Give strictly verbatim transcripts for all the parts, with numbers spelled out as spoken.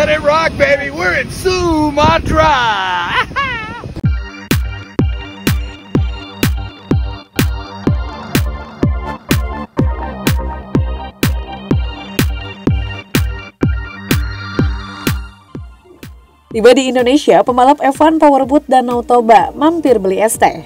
Let it rock, baby. We're in Sumatra. Tiba di Indonesia, pembalap F satu Powerboat Danau Toba mampir beli es teh.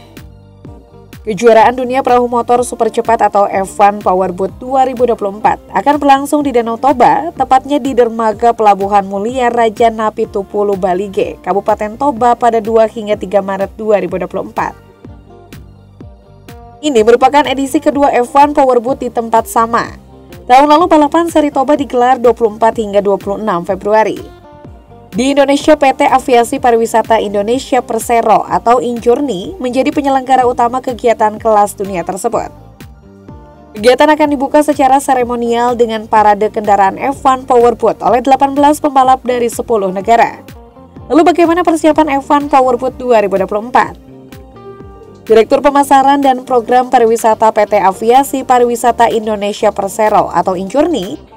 Kejuaraan dunia perahu motor super cepat atau F satu Powerboat dua ribu dua puluh empat akan berlangsung di Danau Toba, tepatnya di Dermaga Pelabuhan Mulia Raja Napitupulo, Balige, Kabupaten Toba pada dua hingga tiga Maret dua ribu dua puluh empat. Ini merupakan edisi kedua F satu Powerboat di tempat sama. Tahun lalu balapan seri Toba digelar dua puluh empat hingga dua puluh enam Februari. Di Indonesia, P T Aviasi Pariwisata Indonesia Persero atau InJourney menjadi penyelenggara utama kegiatan kelas dunia tersebut. Kegiatan akan dibuka secara seremonial dengan parade kendaraan F satu Powerboat oleh delapan belas pembalap dari sepuluh negara. Lalu bagaimana persiapan F satu Powerboat dua ribu dua puluh empat? Direktur Pemasaran dan Program Pariwisata P T Aviasi Pariwisata Indonesia Persero atau InJourney,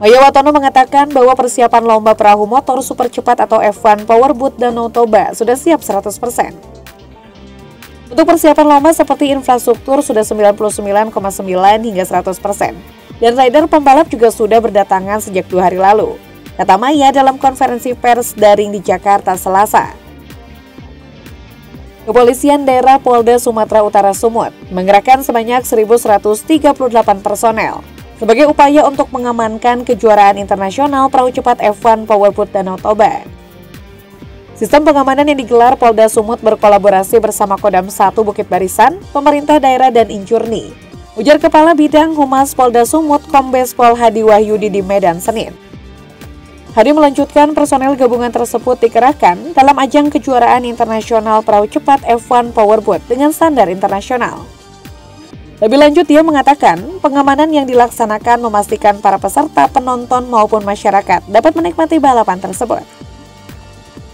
Maya Watono mengatakan bahwa persiapan lomba perahu motor super cepat atau F satu Powerboat Danau Toba sudah siap seratus persen. Untuk persiapan lomba seperti infrastruktur sudah sembilan puluh sembilan koma sembilan hingga seratus persen. Dan rider pembalap juga sudah berdatangan sejak dua hari lalu, kata Maya dalam konferensi pers daring di Jakarta Selasa. Kepolisian daerah Polda Sumatra Utara Sumut menggerakkan sebanyak seribu seratus tiga puluh delapan personel sebagai upaya untuk mengamankan kejuaraan internasional perahu cepat F satu Powerboat Danau Toba. Sistem pengamanan yang digelar Polda Sumut berkolaborasi bersama Kodam satu Bukit Barisan, pemerintah daerah dan InJourney, ujar Kepala Bidang Humas Polda Sumut Kombes Pol Hadi Wahyudi di Medan Senin. Hadi melanjutkan personel gabungan tersebut dikerahkan dalam ajang kejuaraan internasional perahu cepat F satu Powerboat dengan standar internasional. Lebih lanjut, dia mengatakan pengamanan yang dilaksanakan memastikan para peserta, penonton maupun masyarakat dapat menikmati balapan tersebut.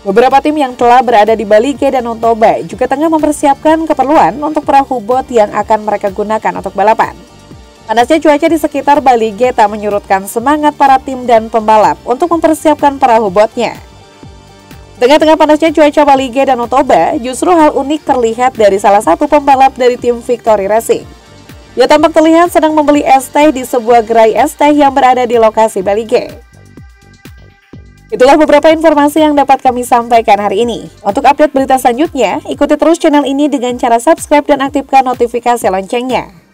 Beberapa tim yang telah berada di Balige dan Danau Toba juga tengah mempersiapkan keperluan untuk perahu bot yang akan mereka gunakan untuk balapan. Panasnya cuaca di sekitar Balige tak menyurutkan semangat para tim dan pembalap untuk mempersiapkan perahu botnya. Tengah-tengah panasnya cuaca Balige dan Danau Toba, justru hal unik terlihat dari salah satu pembalap dari tim Victory Racing. Ia tampak terlihat sedang membeli es teh di sebuah gerai es teh yang berada di lokasi Balige. Itulah beberapa informasi yang dapat kami sampaikan hari ini. Untuk update berita selanjutnya, ikuti terus channel ini dengan cara subscribe dan aktifkan notifikasi loncengnya.